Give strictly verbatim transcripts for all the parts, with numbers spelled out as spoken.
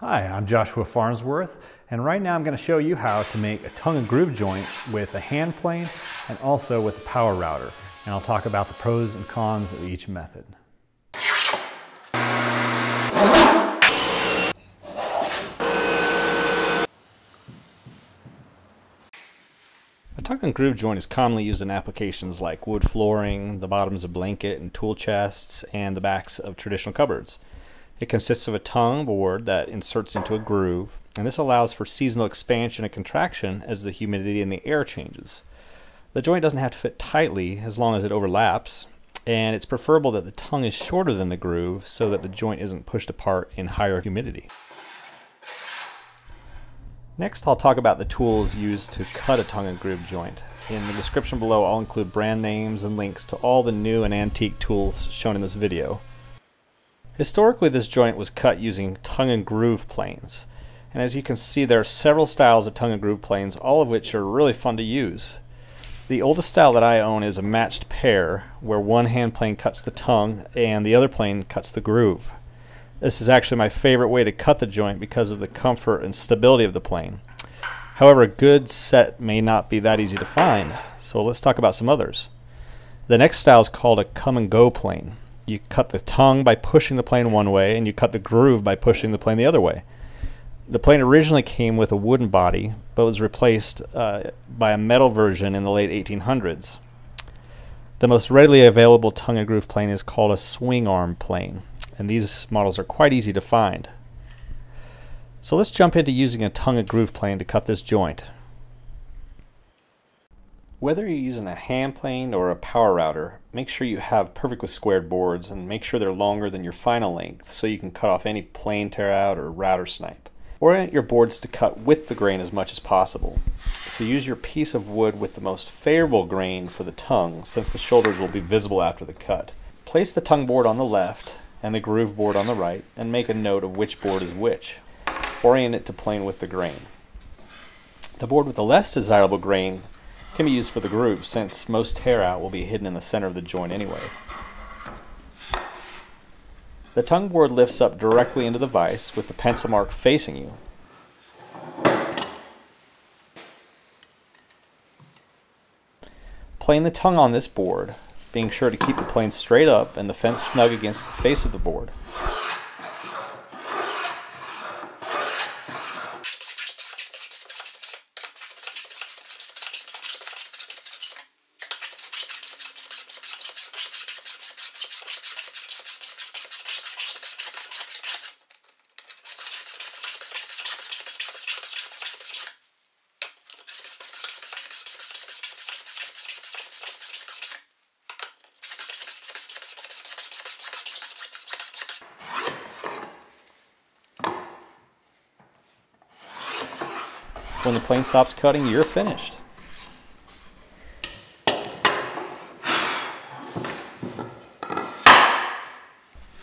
Hi, I'm Joshua Farnsworth, and right now I'm going to show you how to make a tongue and groove joint with a hand plane and also with a power router. And I'll talk about the pros and cons of each method. A tongue and groove joint is commonly used in applications like wood flooring, the bottoms of blanket and tool chests, and the backs of traditional cupboards. It consists of a tongue board that inserts into a groove, and this allows for seasonal expansion and contraction as the humidity in the air changes. The joint doesn't have to fit tightly as long as it overlaps, and it's preferable that the tongue is shorter than the groove so that the joint isn't pushed apart in higher humidity. Next, I'll talk about the tools used to cut a tongue and groove joint. In the description below, I'll include brand names and links to all the new and antique tools shown in this video. Historically, this joint was cut using tongue and groove planes, and as you can see, there are several styles of tongue and groove planes, all of which are really fun to use. The oldest style that I own is a matched pair, where one hand plane cuts the tongue and the other plane cuts the groove. This is actually my favorite way to cut the joint because of the comfort and stability of the plane. However, a good set may not be that easy to find, so let's talk about some others. The next style is called a come and go plane. You cut the tongue by pushing the plane one way, and you cut the groove by pushing the plane the other way. The plane originally came with a wooden body, but was replaced uh, by a metal version in the late eighteen hundreds. The most readily available tongue and groove plane is called a swing arm plane, and these models are quite easy to find. So let's jump into using a tongue and groove plane to cut this joint. Whether you're using a hand plane or a power router, make sure you have perfectly squared boards and make sure they're longer than your final length so you can cut off any plane tear out or router snipe. Orient your boards to cut with the grain as much as possible. So use your piece of wood with the most favorable grain for the tongue, since the shoulders will be visible after the cut. Place the tongue board on the left and the groove board on the right, and make a note of which board is which. Orient it to plane with the grain. The board with the less desirable grain can be used for the groove, since most tear out will be hidden in the center of the joint anyway. The tongue board lifts up directly into the vise with the pencil mark facing you. Plane the tongue on this board, being sure to keep the plane straight up and the fence snug against the face of the board. When the plane stops cutting, you're finished.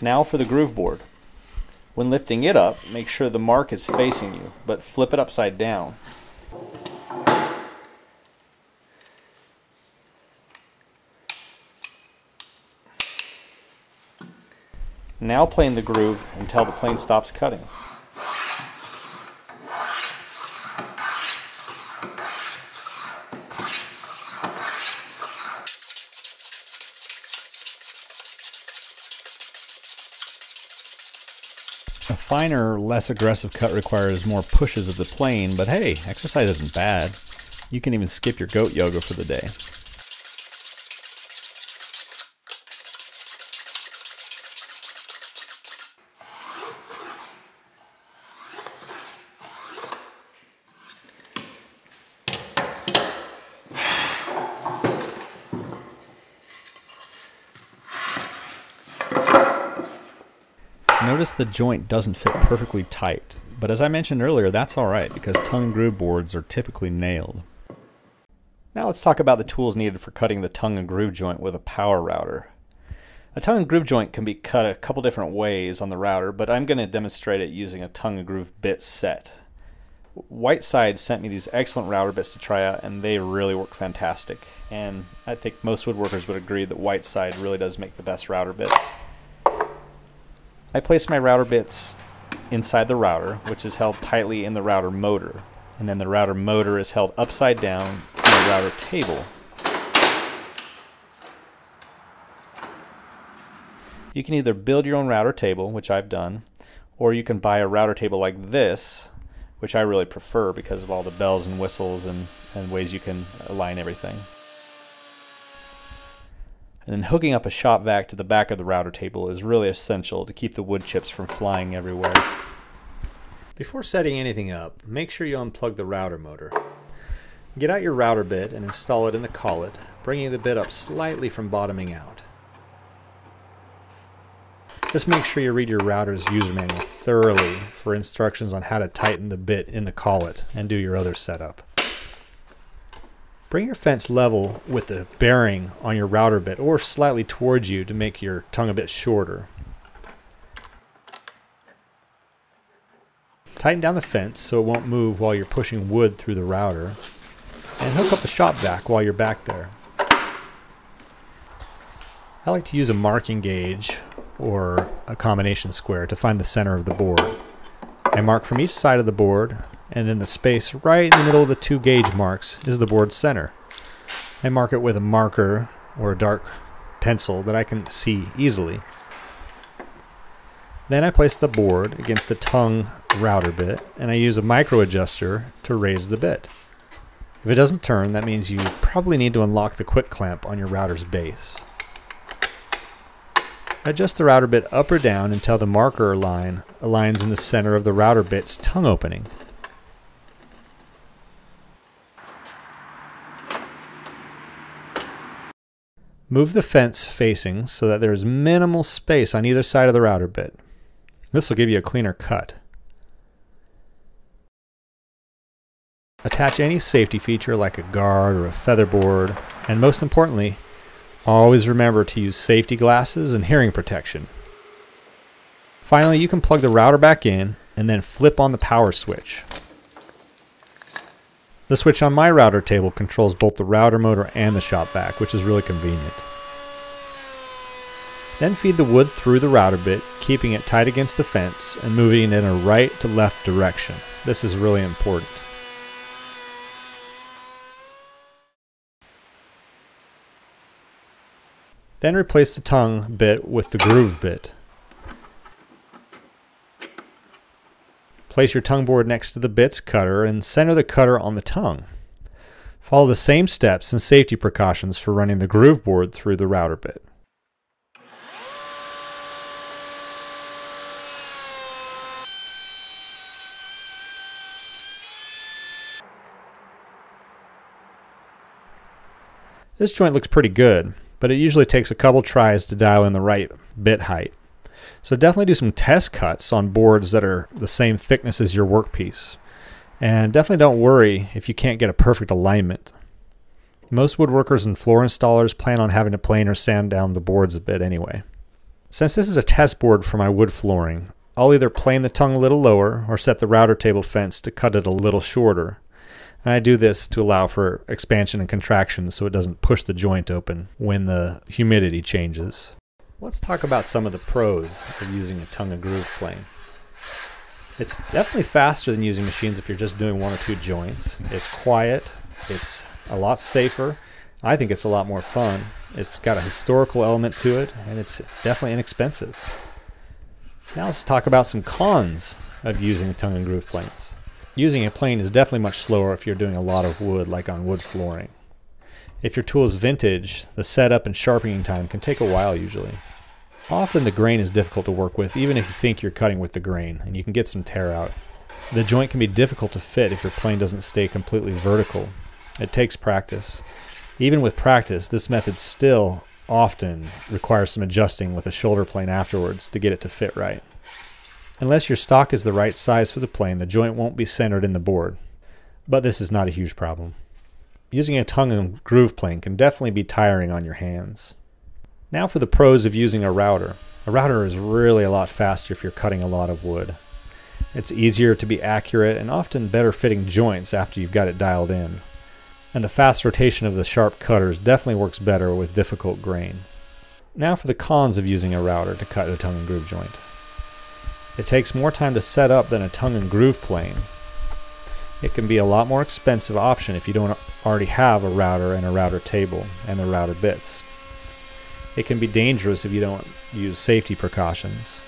Now for the groove board. When lifting it up, make sure the mark is facing you, but flip it upside down. Now plane the groove until the plane stops cutting. A finer, less aggressive cut requires more pushes of the plane, but hey, exercise isn't bad. You can even skip your goat yoga for the day. Notice the joint doesn't fit perfectly tight, but as I mentioned earlier, that's alright because tongue and groove boards are typically nailed. Now let's talk about the tools needed for cutting the tongue and groove joint with a power router. A tongue and groove joint can be cut a couple different ways on the router, but I'm going to demonstrate it using a tongue and groove bit set. Whiteside sent me these excellent router bits to try out, and they really work fantastic. And I think most woodworkers would agree that Whiteside really does make the best router bits. I place my router bits inside the router, which is held tightly in the router motor. And then the router motor is held upside down in the router table. You can either build your own router table, which I've done, or you can buy a router table like this, which I really prefer because of all the bells and whistles and, and ways you can align everything. And then hooking up a shop vac to the back of the router table is really essential to keep the wood chips from flying everywhere. Before setting anything up, make sure you unplug the router motor. Get out your router bit and install it in the collet, bringing the bit up slightly from bottoming out. Just make sure you read your router's user manual thoroughly for instructions on how to tighten the bit in the collet and do your other setup. Bring your fence level with the bearing on your router bit or slightly towards you to make your tongue a bit shorter. Tighten down the fence so it won't move while you're pushing wood through the router, and hook up the shop vac while you're back there. I like to use a marking gauge or a combination square to find the center of the board. I mark from each side of the board, and then the space right in the middle of the two gauge marks is the board's center. I mark it with a marker or a dark pencil that I can see easily. Then I place the board against the tongue router bit, and I use a micro adjuster to raise the bit. If it doesn't turn, that means you probably need to unlock the quick clamp on your router's base. Adjust the router bit up or down until the marker line aligns in the center of the router bit's tongue opening. Move the fence facing so that there is minimal space on either side of the router bit. This will give you a cleaner cut. Attach any safety feature like a guard or a featherboard, and most importantly, always remember to use safety glasses and hearing protection. Finally, you can plug the router back in and then flip on the power switch. The switch on my router table controls both the router motor and the shop vac, which is really convenient. Then feed the wood through the router bit, keeping it tight against the fence and moving it in a right to left direction. This is really important. Then replace the tongue bit with the groove bit. Place your tongue board next to the bit's cutter and center the cutter on the tongue. Follow the same steps and safety precautions for running the groove board through the router bit. This joint looks pretty good, but it usually takes a couple tries to dial in the right bit height. So definitely do some test cuts on boards that are the same thickness as your workpiece. And definitely don't worry if you can't get a perfect alignment. Most woodworkers and floor installers plan on having to plane or sand down the boards a bit anyway. Since this is a test board for my wood flooring, I'll either plane the tongue a little lower or set the router table fence to cut it a little shorter. And I do this to allow for expansion and contraction so it doesn't push the joint open when the humidity changes. Let's talk about some of the pros of using a tongue and groove plane. It's definitely faster than using machines if you're just doing one or two joints. It's quiet, it's a lot safer, I think it's a lot more fun, it's got a historical element to it, and it's definitely inexpensive. Now let's talk about some cons of using tongue and groove planes. Using a plane is definitely much slower if you're doing a lot of wood, like on wood flooring. If your tool is vintage, the setup and sharpening time can take a while usually. Often the grain is difficult to work with, even if you think you're cutting with the grain, and you can get some tear out. The joint can be difficult to fit if your plane doesn't stay completely vertical. It takes practice. Even with practice, this method still often requires some adjusting with a shoulder plane afterwards to get it to fit right. Unless your stock is the right size for the plane, the joint won't be centered in the board, but this is not a huge problem. Using a tongue and groove plane can definitely be tiring on your hands. Now for the pros of using a router. A router is really a lot faster if you're cutting a lot of wood. It's easier to be accurate and often better fitting joints after you've got it dialed in. And the fast rotation of the sharp cutters definitely works better with difficult grain. Now for the cons of using a router to cut a tongue and groove joint. It takes more time to set up than a tongue and groove plane. It can be a lot more expensive option if you don't already have a router and a router table and the router bits. It can be dangerous if you don't use safety precautions.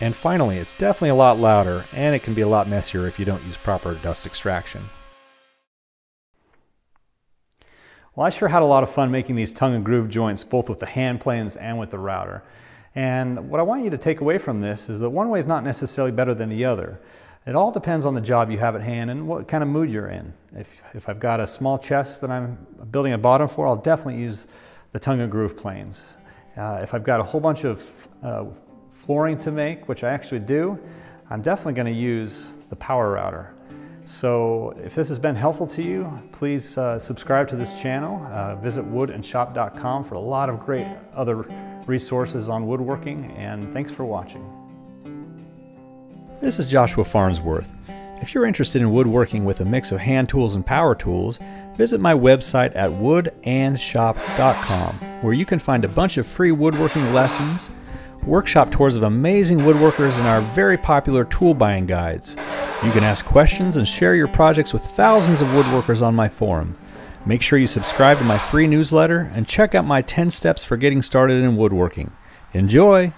And finally, it's definitely a lot louder, and it can be a lot messier if you don't use proper dust extraction. Well, I sure had a lot of fun making these tongue and groove joints, both with the hand planes and with the router. And what I want you to take away from this is that one way is not necessarily better than the other. It all depends on the job you have at hand and what kind of mood you're in. If, if I've got a small chest that I'm building a bottom for, I'll definitely use the tongue and groove planes. Uh, if I've got a whole bunch of uh, flooring to make, which I actually do, I'm definitely going to use the power router. So if this has been helpful to you, please uh, subscribe to this channel. Uh, visit wood and shop dot com for a lot of great other resources on woodworking, and thanks for watching. This is Joshua Farnsworth. If you're interested in woodworking with a mix of hand tools and power tools, visit my website at wood and shop dot com, where you can find a bunch of free woodworking lessons, workshop tours of amazing woodworkers, and our very popular tool buying guides. You can ask questions and share your projects with thousands of woodworkers on my forum. Make sure you subscribe to my free newsletter and check out my ten steps for getting started in woodworking. Enjoy!